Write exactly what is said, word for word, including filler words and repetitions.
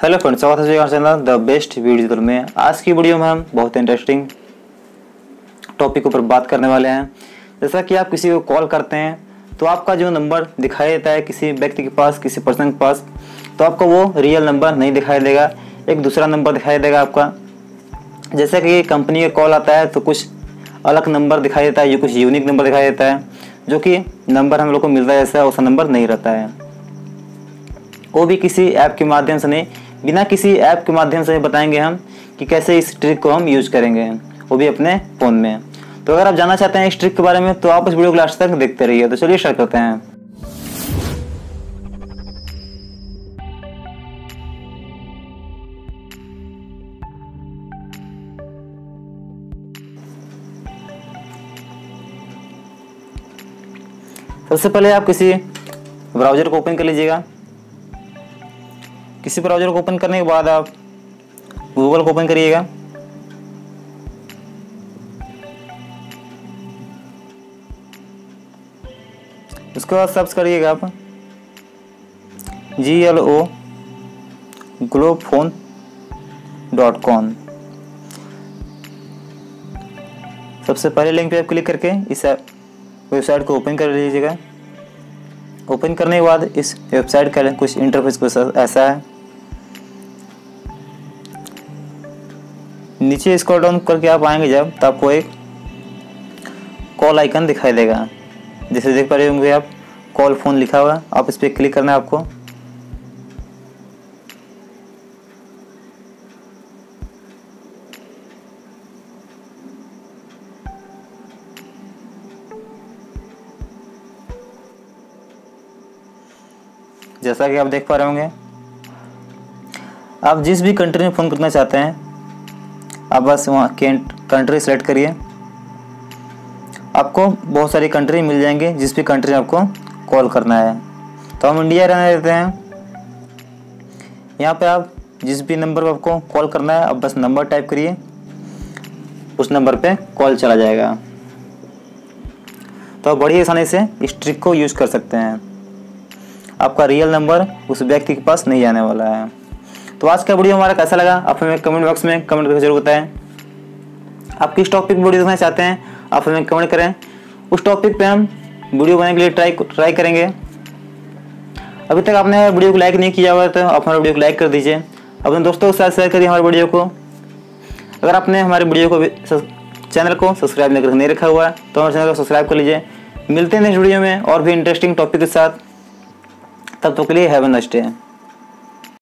Hello friends, स्वागत है हमारे चैनल द बेस्ट वीडियो में। आज की वीडियो में हम बहुत इंटरेस्टिंग टॉपिक ऊपर बात करने वाले हैं। जैसा कि आप किसी को कॉल करते हैं तो आपका जो नंबर दिखाई देता है किसी व्यक्ति के पास, किसी पर्सन के पास, तो आपको वो रियल नंबर नहीं दिखाई देगा, एक दूसरा नंबर दिखाई देगा आपका। जैसे कि कंपनी का कॉल आता है तो कुछ अलग नंबर दिखाई देता है, ये कुछ यूनिक नंबर दिखाई देता है, जो कि नंबर हम लोग को मिलता है जैसा वैसा नंबर नहीं रहता है। वो भी किसी ऐप के माध्यम से नहीं, बिना किसी ऐप के माध्यम से बताएंगे हम कि कैसे इस ट्रिक को हम यूज करेंगे, वो भी अपने फ़ोन में। तो अगर आप जानना चाहते हैं इस ट्रिक के बारे में तो आप इस वीडियो को लास्ट तक देखते रहिए। तो चलिए स्टार्ट करते हैं। सबसे पहले आप किसी ब्राउज़र को ओपन कर लीजिएगा। किसी ब्राउज़र को ओपन करने के बाद आप गूगल को ओपन करिएगा। उसके बाद सर्च करिएगा आप G L O globe phone dot com. सबसे पहले लिंक पे आप क्लिक करके इस ऐप वेबसाइट को ओपन कर लीजिएगा। ओपन करने के बाद इस वेबसाइट का कुछ इंटरफेस कुछ ऐसा है। नीचे स्क्रॉल डाउन करके आप आएंगे जब, तो आपको एक कॉल आइकन दिखाई देगा। जैसे देख पा रहे होंगे आप, कॉल फोन लिखा हुआ, आप इस पर क्लिक करना है आपको। जैसा कि आप देख पा रहे होंगे, आप जिस भी कंट्री में फ़ोन करना चाहते हैं आप बस वहाँ कंट्री सेलेक्ट करिए। आपको बहुत सारी कंट्री मिल जाएंगे जिस भी कंट्री में आपको कॉल करना है। तो हम इंडिया रहने देते हैं। यहाँ पे आप जिस भी नंबर पर आपको कॉल करना है आप बस नंबर टाइप करिए, उस नंबर पे कॉल चला जाएगा। तो आप बड़ी आसानी से इस ट्रिक को यूज़ कर सकते हैं। आपका रियल नंबर उस व्यक्ति के पास नहीं आने वाला है। तो आज का वीडियो हमारा कैसा लगा आप हमें कमेंट बॉक्स में कमेंट करके जरूर बताएं। आप किस टॉपिक पर वीडियो देखना चाहते हैं आप हमें कमेंट करें, उस टॉपिक पे हम वीडियो बनाने के लिए ट्राई ट्राई करेंगे। अभी तक आपने वीडियो को लाइक नहीं किया हुआ तो आप हमारे वीडियो को लाइक कर दीजिए, अपने दोस्तों के साथ शेयर करिए हमारे वीडियो को। अगर आपने हमारे वीडियो को चैनल को सब्सक्राइब नहीं रखा हुआ है तो हमारे चैनल को सब्सक्राइब कर लीजिए। मिलते हैं नेक्स्ट वीडियो में और भी इंटरेस्टिंग टॉपिक के साथ। तब तक के लिए हैव अ नाइस डे।